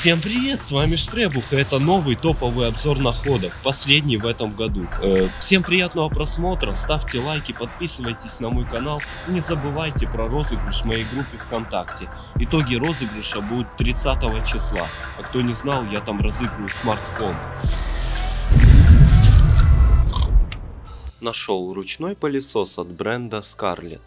Всем привет, с вами Штребух, и это новый топовый обзор находок, последний в этом году. Всем приятного просмотра, ставьте лайки, подписывайтесь на мой канал, не забывайте про розыгрыш в моей группе ВКонтакте. Итоги розыгрыша будут 30 числа, а кто не знал, я там разыгрываю смартфон. Нашел ручной пылесос от бренда Scarlett.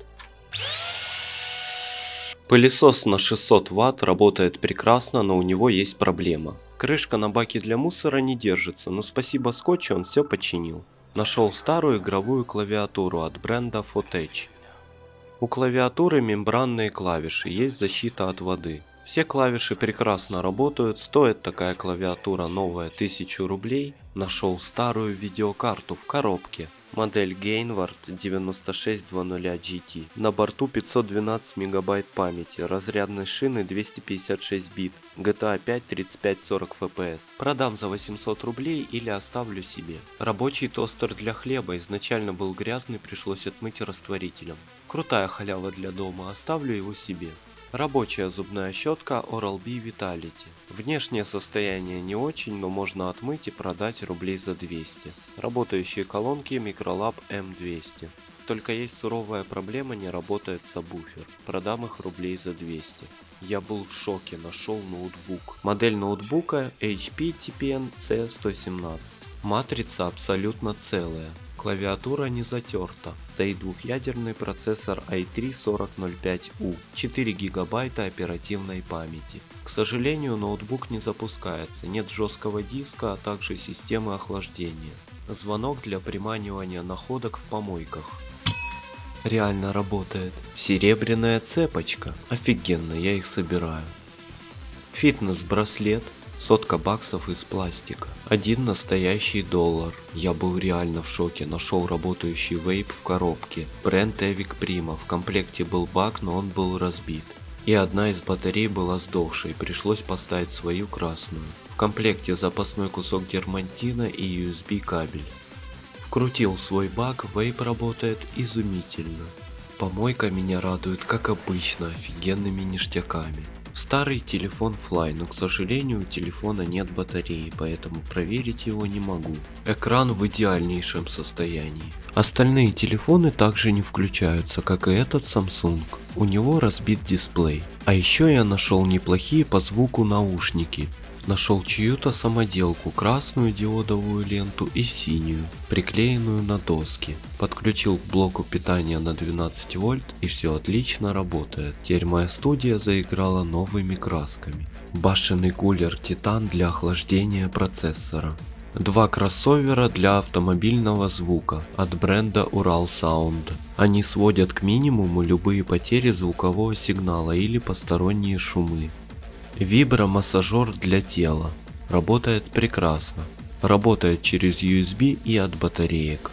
Пылесос на 600 Вт работает прекрасно, но у него есть проблема. Крышка на баке для мусора не держится, но спасибо скотчу он все починил. Нашел старую игровую клавиатуру от бренда Fotech. У клавиатуры мембранные клавиши, есть защита от воды. Все клавиши прекрасно работают, стоит такая клавиатура новая 1000 рублей. Нашел старую видеокарту в коробке. Модель Gainward 9600 GT. На борту 512 мегабайт памяти, разрядной шины 256 бит, GTA 5 35-40 FPS. Продам за 800 рублей или оставлю себе. Рабочий тостер для хлеба, изначально был грязный, пришлось отмыть растворителем. Крутая халява для дома, оставлю его себе. Рабочая зубная щетка Oral-B Vitality. Внешнее состояние не очень, но можно отмыть и продать рублей за 200. Работающие колонки Microlab М200. Только есть суровая проблема, не работает сабвуфер. Продам их рублей за 200. Я был в шоке, нашел ноутбук. Модель ноутбука HP TPN C117. Матрица абсолютно целая. Клавиатура не затерта. Стоит двухъядерный процессор i3-4005U, 4 гигабайта оперативной памяти. К сожалению, ноутбук не запускается, нет жесткого диска, а также системы охлаждения. Звонок для приманивания находок в помойках. Реально работает. Серебряная цепочка. Офигенно, я их собираю. Фитнес-браслет. Сотка баксов из пластика. Один настоящий доллар. Я был реально в шоке. Нашел работающий вейп в коробке. Бренд Эвик Прима. В комплекте был бак, но он был разбит. И одна из батарей была сдохшей. Пришлось поставить свою красную. В комплекте запасной кусок дермантина и USB кабель. Вкрутил свой бак. Вейп работает изумительно. Помойка меня радует, как обычно, офигенными ништяками. Старый телефон Fly, но, к сожалению, у телефона нет батареи, поэтому проверить его не могу. Экран в идеальнейшем состоянии. Остальные телефоны также не включаются, как и этот Samsung. У него разбит дисплей. А еще я нашел неплохие по звуку наушники. Нашел чью-то самоделку, красную диодовую ленту и синюю, приклеенную на доски. Подключил к блоку питания на 12 вольт и все отлично работает. Теперь моя студия заиграла новыми красками. Башенный кулер Титан для охлаждения процессора. Два кроссовера для автомобильного звука от бренда Ural Sound. Они сводят к минимуму любые потери звукового сигнала или посторонние шумы. Вибромассажер для тела. Работает прекрасно. Работает через USB и от батареек.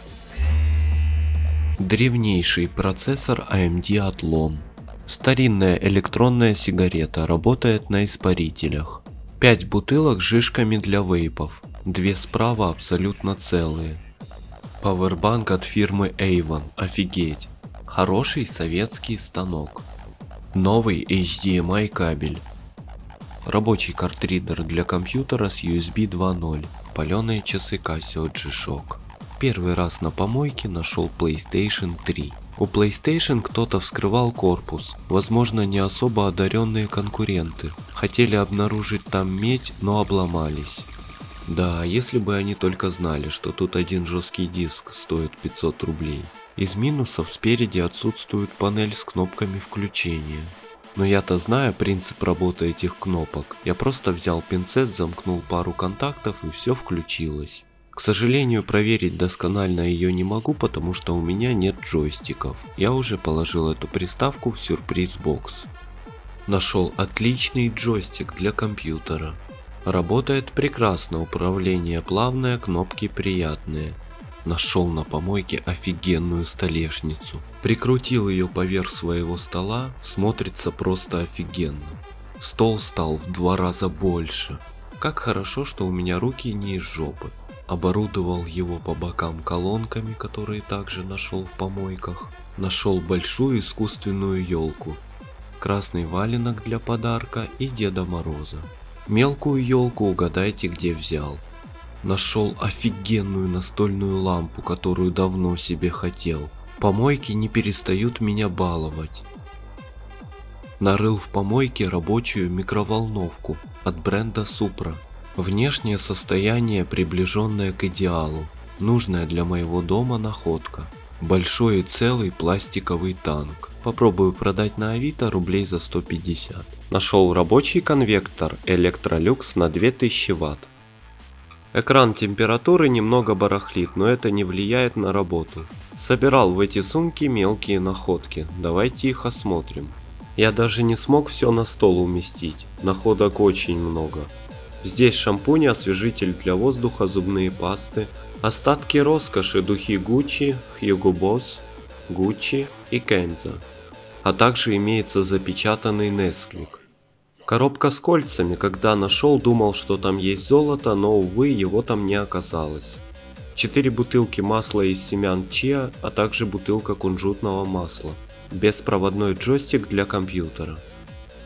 Древнейший процессор AMD Athlon. Старинная электронная сигарета. Работает на испарителях. 5 бутылок с жижками для вейпов. 2 справа абсолютно целые. Пауэрбанк от фирмы Avon. Офигеть. Хороший советский станок. Новый HDMI кабель. Рабочий картридер для компьютера с USB 2.0, паленые часы Casio G-Shock. Первый раз на помойке нашел PlayStation 3. У PlayStation кто-то вскрывал корпус, возможно, не особо одаренные конкуренты. Хотели обнаружить там медь, но обломались. Да, если бы они только знали, что тут один жесткий диск стоит 500 рублей. Из минусов спереди отсутствует панель с кнопками включения. Но я-то знаю принцип работы этих кнопок. Я просто взял пинцет, замкнул пару контактов и все включилось. К сожалению, проверить досконально ее не могу, потому что у меня нет джойстиков. Я уже положил эту приставку в сюрприз-бокс. Нашел отличный джойстик для компьютера. Работает прекрасно, управление плавное, кнопки приятные. Нашел на помойке офигенную столешницу. Прикрутил ее поверх своего стола, смотрится просто офигенно. Стол стал в 2 раза больше. Как хорошо, что у меня руки не из жопы. Оборудовал его по бокам колонками, которые также нашел в помойках. Нашел большую искусственную елку. Красный валенок для подарка и Деда Мороза. Мелкую елку угадайте, где взял. Нашел офигенную настольную лампу, которую давно себе хотел. Помойки не перестают меня баловать. Нарыл в помойке рабочую микроволновку от бренда Supra. Внешнее состояние, приближенное к идеалу. Нужная для моего дома находка. Большой и целый пластиковый танк. Попробую продать на Авито рублей за 150. Нашел рабочий конвектор Электролюкс на 2000 Вт. Экран температуры немного барахлит, но это не влияет на работу. Собирал в эти сумки мелкие находки, давайте их осмотрим. Я даже не смог все на стол уместить, находок очень много. Здесь шампунь, освежитель для воздуха, зубные пасты, остатки роскоши, духи Gucci, Hugo Boss, Gucci и Kenzo. А также имеется запечатанный Несквик. Коробка с кольцами, когда нашел, думал, что там есть золото, но, увы, его там не оказалось. 4 бутылки масла из семян чиа, а также бутылка кунжутного масла. Беспроводной джойстик для компьютера.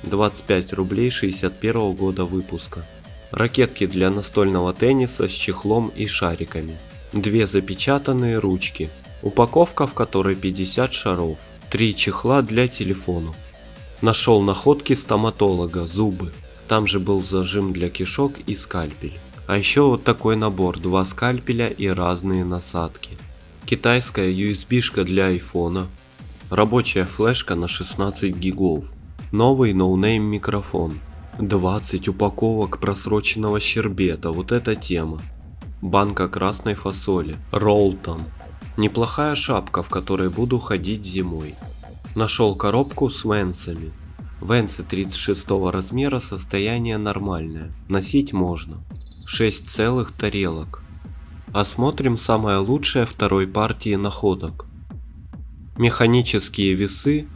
25 рублей 61 года выпуска. Ракетки для настольного тенниса с чехлом и шариками. 2 запечатанные ручки. Упаковка, в которой 50 шаров. 3 чехла для телефонов. Нашел находки стоматолога, зубы. Там же был зажим для кишок и скальпель. А еще вот такой набор, 2 скальпеля и разные насадки. Китайская USB-шка для айфона. Рабочая флешка на 16 гигов. Новый ноунейм микрофон. 20 упаковок просроченного щербета, вот эта тема. Банка красной фасоли, ролтон. Неплохая шапка, в которой буду ходить зимой. Нашел коробку с венцами. Венцы 36 размера, состояние нормальное, носить можно. 6 целых тарелок. Осмотрим самое лучшее второй партии находок. Механические весы,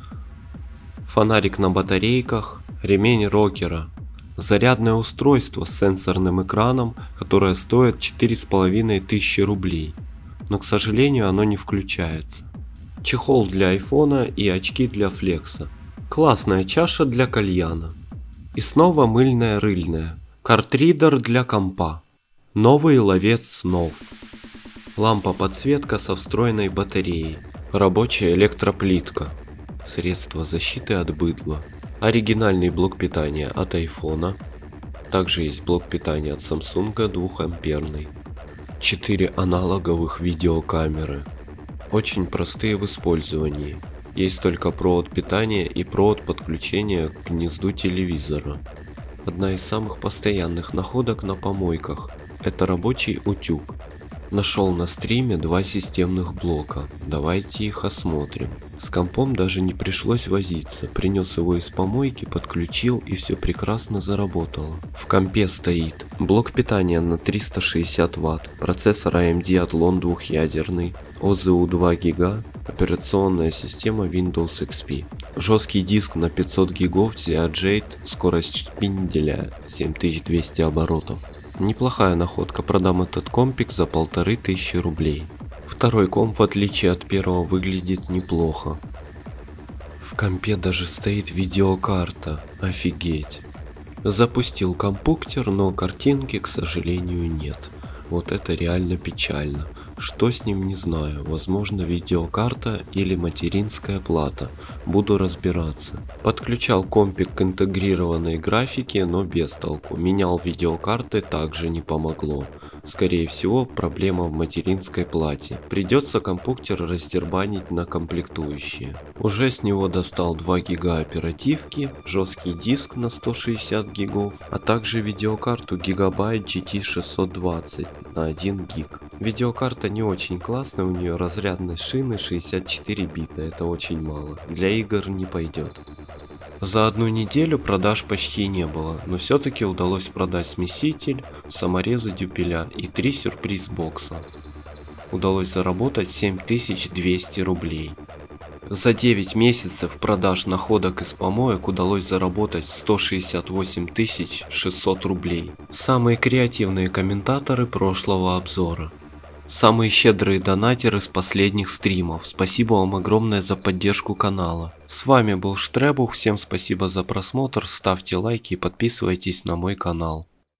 фонарик на батарейках, ремень рокера, зарядное устройство с сенсорным экраном, которое стоит 4500 рублей, но, к сожалению, оно не включается. Чехол для айфона и очки для флекса. Классная чаша для кальяна. И снова мыльная-рыльная. Картридер для компа. Новый ловец снов. Лампа-подсветка со встроенной батареей. Рабочая электроплитка. Средство защиты от быдла. Оригинальный блок питания от айфона. Также есть блок питания от Samsung 2-амперный. 4 аналоговых видеокамеры. Очень простые в использовании. Есть только провод питания и провод подключения к гнезду телевизора. Одна из самых постоянных находок на помойках – это рабочий утюг. Нашел на стриме 2 системных блока, давайте их осмотрим. С компом даже не пришлось возиться, принес его из помойки, подключил и все прекрасно заработало. В компе стоит блок питания на 360 Вт, процессор AMD Athlon 2-ядерный, ОЗУ 2 ГБ, операционная система Windows XP. Жесткий диск на 500 гигов Seagate, скорость пинделя 7200 оборотов. Неплохая находка, продам этот компик за 1500 рублей. Второй комп, в отличие от первого, выглядит неплохо. В компе даже стоит видеокарта, офигеть. Запустил компуктер, но картинки, к сожалению, нет. Вот это реально печально. Что с ним, не знаю, возможно, видеокарта или материнская плата, буду разбираться. Подключал компик к интегрированной графике, но без толку, менял видеокарты, также не помогло. Скорее всего, проблема в материнской плате, придется компуктер раздербанить на комплектующие. Уже с него достал 2 гига оперативки, жесткий диск на 160 гигов, а также видеокарту Gigabyte GT 620 на 1 гиг. Видеокарта не очень классная, у нее разрядность шины 64 бита, это очень мало, для игр не пойдет. За одну неделю продаж почти не было, но все-таки удалось продать смеситель, саморезы дюпеля и 3 сюрприз бокса. Удалось заработать 7200 рублей. За 9 месяцев продаж находок из помоек удалось заработать 168 600 рублей. Самые креативные комментаторы прошлого обзора. Самые щедрые донатеры с последних стримов. Спасибо вам огромное за поддержку канала. С вами был Штребух, всем спасибо за просмотр, ставьте лайки и подписывайтесь на мой канал.